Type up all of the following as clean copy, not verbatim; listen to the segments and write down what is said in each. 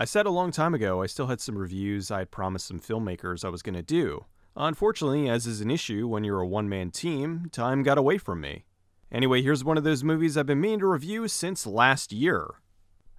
I said a long time ago I still had some reviews I had promised some filmmakers I was going to do. Unfortunately, as is an issue when you're a one-man team, time got away from me. Anyway, here's one of those movies I've been meaning to review since last year.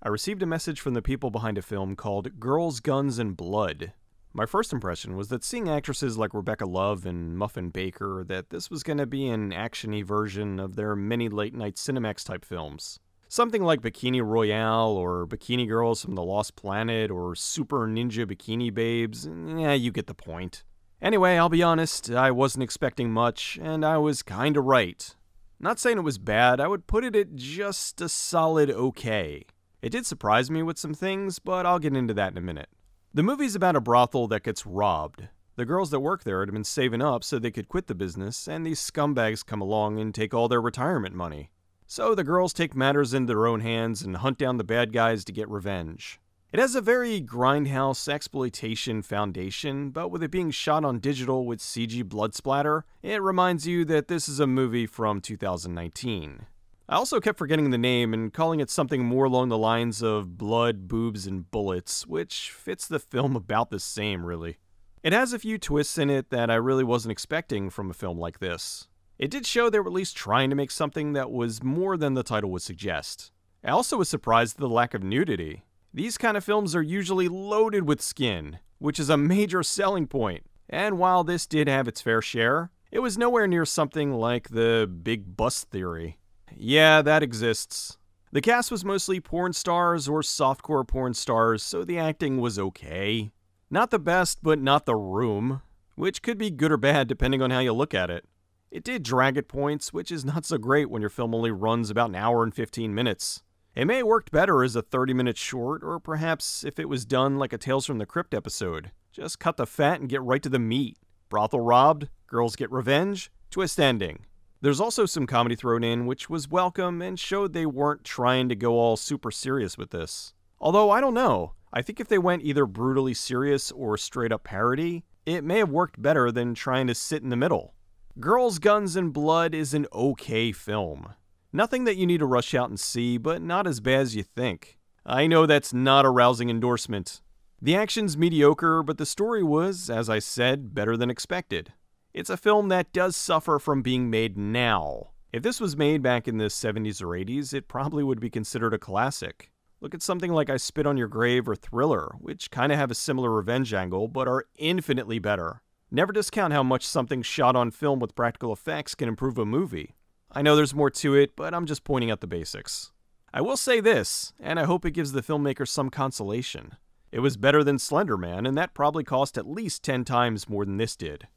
I received a message from the people behind a film called Girls, Guns, and Blood. My first impression was that seeing actresses like Rebecca Love and Muffin Baker, that this was going to be an action-y version of their many late-night Cinemax-type films. Something like Bikini Royale, or Bikini Girls from the Lost Planet, or Super Ninja Bikini Babes, yeah, you get the point. Anyway, I'll be honest, I wasn't expecting much, and I was kinda right. Not saying it was bad, I would put it at just a solid okay. It did surprise me with some things, but I'll get into that in a minute. The movie's about a brothel that gets robbed. The girls that work there had been saving up so they could quit the business, and these scumbags come along and take all their retirement money. So the girls take matters into their own hands and hunt down the bad guys to get revenge. It has a very grindhouse exploitation foundation, but with it being shot on digital with CG blood splatter, it reminds you that this is a movie from 2019. I also kept forgetting the name and calling it something more along the lines of Blood, Boobs, and Bullets, which fits the film about the same, really. It has a few twists in it that I really wasn't expecting from a film like this. It did show they were at least trying to make something that was more than the title would suggest. I also was surprised at the lack of nudity. These kind of films are usually loaded with skin, which is a major selling point. And while this did have its fair share, it was nowhere near something like the Big Bust Theory. Yeah, that exists. The cast was mostly porn stars or softcore porn stars, so the acting was okay. Not the best, but not the room, which could be good or bad depending on how you look at it. It did drag at points, which is not so great when your film only runs about an hour and 15 minutes. It may have worked better as a 30-minute short, or perhaps if it was done like a Tales from the Crypt episode. Just cut the fat and get right to the meat. Brothel robbed, girls get revenge, twist ending. There's also some comedy thrown in, which was welcome and showed they weren't trying to go all super serious with this. Although, I don't know. I think if they went either brutally serious or straight-up parody, it may have worked better than trying to sit in the middle. Girls, Guns, and Blood is an okay film. Nothing that you need to rush out and see, but not as bad as you think. I know that's not a rousing endorsement. The action's mediocre, but the story was, as I said, better than expected. It's a film that does suffer from being made now. If this was made back in the 70s or 80s, it probably would be considered a classic. Look at something like I Spit on Your Grave or Thriller, which kind of have a similar revenge angle, but are infinitely better. Never discount how much something shot on film with practical effects can improve a movie. I know there's more to it, but I'm just pointing out the basics. I will say this, and I hope it gives the filmmaker some consolation. It was better than Slender Man, and that probably cost at least 10 times more than this did.